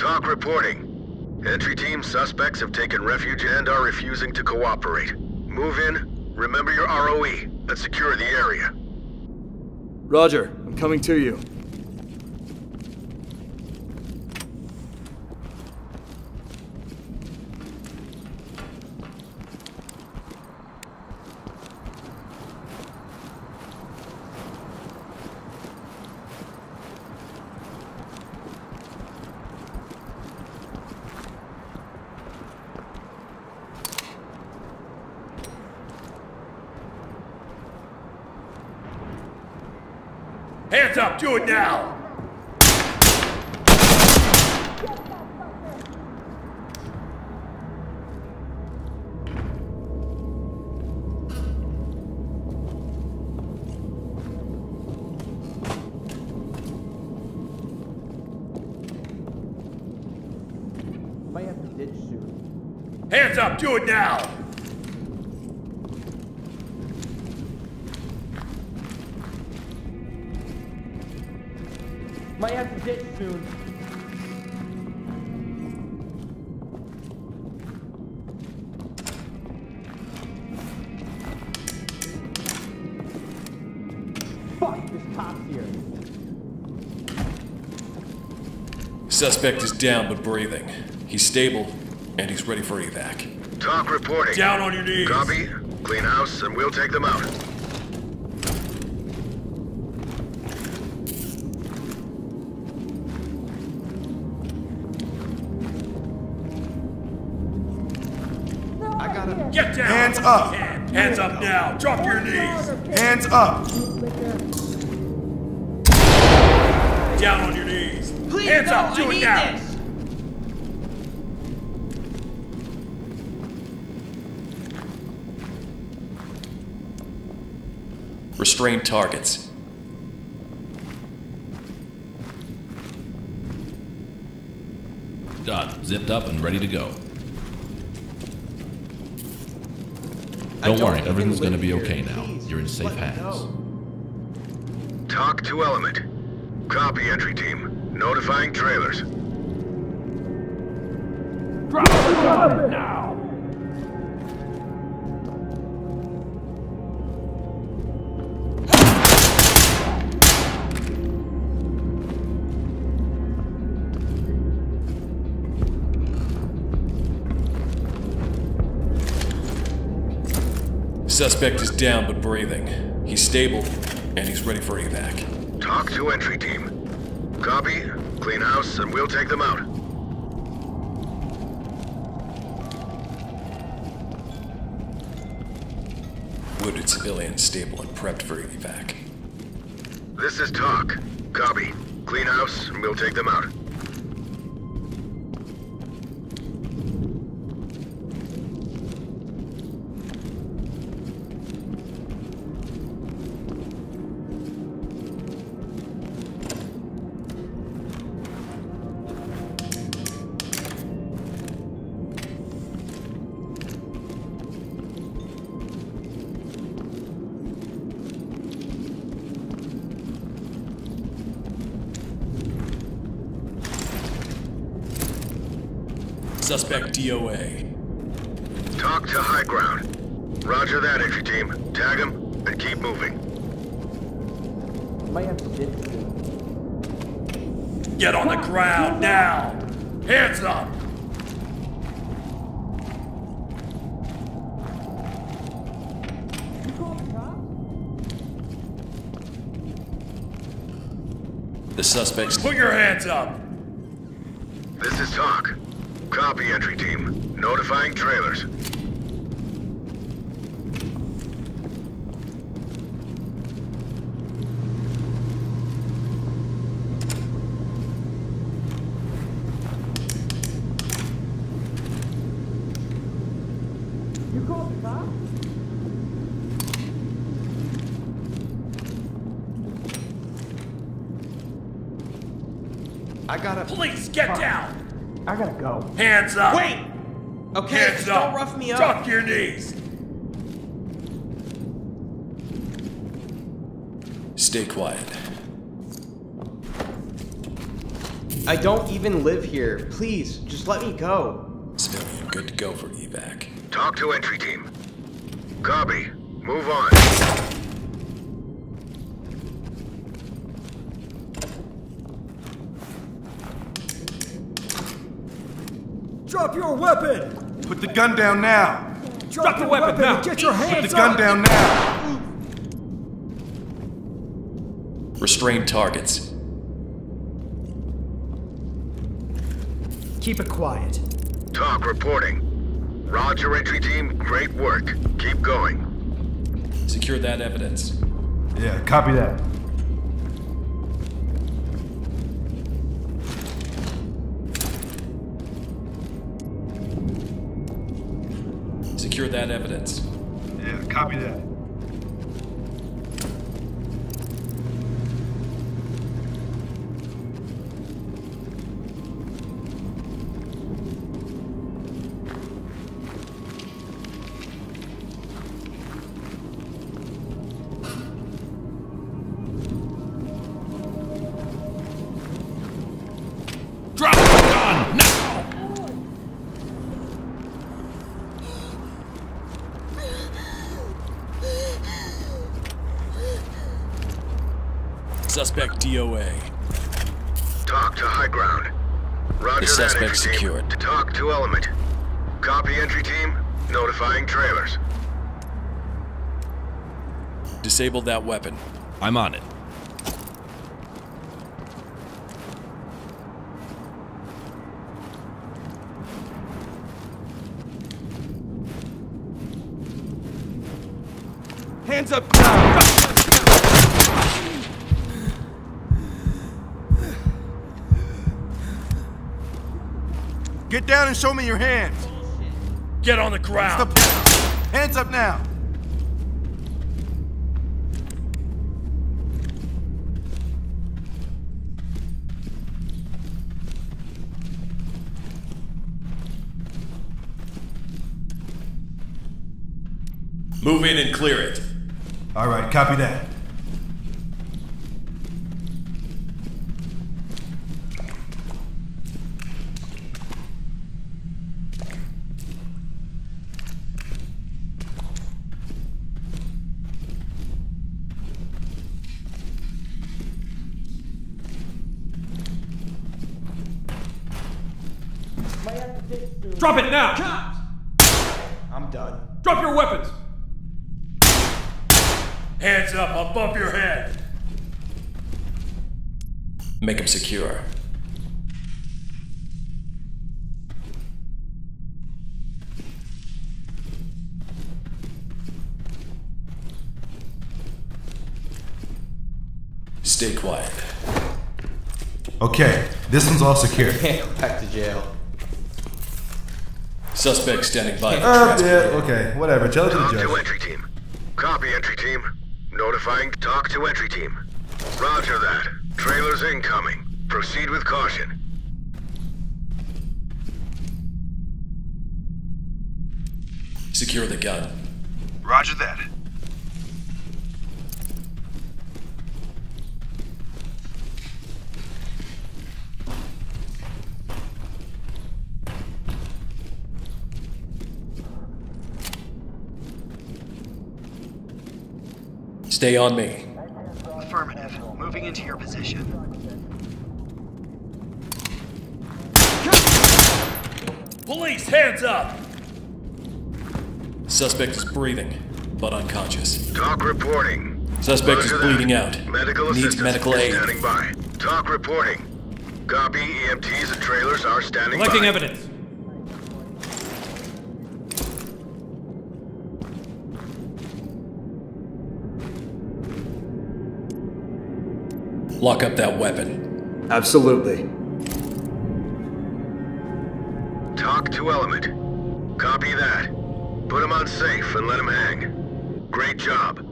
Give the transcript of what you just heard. Talk reporting. Entry team suspects have taken refuge and are refusing to cooperate. Move in, remember your ROE, and secure the area. Roger, I'm coming to you. Hands up! Do it now! Might have to ditch soon. Hands up! Do it now! Might have to ditch soon. Fuck, there's cops here. Suspect is down but breathing. He's stable, and he's ready for evac. Talk reporting. Down on your knees. Copy. Clean house, and we'll take them out. Get down! Hands up! Hands up now! Drop your knees! Hands up! Down on your knees! Hands up! Do it now! Restrain targets. Done. Zipped up and ready to go. Don't worry, everything's gonna be okay now. You're in safe hands. Talk to Element. Copy, entry team. Notifying trailers. Drop the gun now! Suspect is down but breathing. He's stable, and he's ready for evac. Talk to entry team. Copy, clean house, and we'll take them out. Wounded civilian stable and prepped for evac. This is Talk. Copy, clean house, and we'll take them out. Suspect DOA. Talk to high ground. Roger that, entry team. Tag him and keep moving. Might have to ditch. Get on the ground now! Hands up! You call the cops? The suspect's... Put your hands up! This is Talk. Copy, entry team. Notifying trailers. You called the cops? I gotta... Police, get down! I gotta go. Hands up! Wait! Okay, hands up. Don't rough me up. Drop your knees! Stay quiet. I don't even live here. Please, just let me go. Civilian, good to go for evac. Talk to entry team. Copy. Move on. Drop your weapon! Put the gun down now! Drop the weapon now! Get your hands up! Put the gun down now! Restrain targets. Keep it quiet. Talk reporting. Roger, entry team. Great work. Keep going. Secure that evidence. Yeah, copy that. Secure that evidence. Yeah, copy that. Suspect DOA. Talk to high ground. Roger. The suspect secured. Talk to element. Copy, entry team. Notifying trailers. Disable that weapon. I'm on it. Hands up now. Get down and show me your hands! Get on the ground! Hands up now! Move in and clear it. All right, copy that. Drop it now! Cut. I'm done. Drop your weapons! Hands up, I'll bump your head! Make them secure. Stay quiet. Okay, this one's all secure. Can't go back to jail. Suspect standing by. Yeah, okay, whatever. Tell Talk to entry team. Copy, entry team. Notifying. Talk to entry team. Roger that. Trailers incoming. Proceed with caution. Secure the gun. Roger that. Stay on me. Affirmative. Moving into your position. Police, hands up! Suspect is breathing, but unconscious. Talk reporting. Suspect is bleeding out. Needs medical aid. Standing by. Talk reporting. Copy. EMTs and trailers are standing by. Collecting evidence. Lock up that weapon. Absolutely. Talk to element. Copy that. Put him on safe and let him hang. Great job.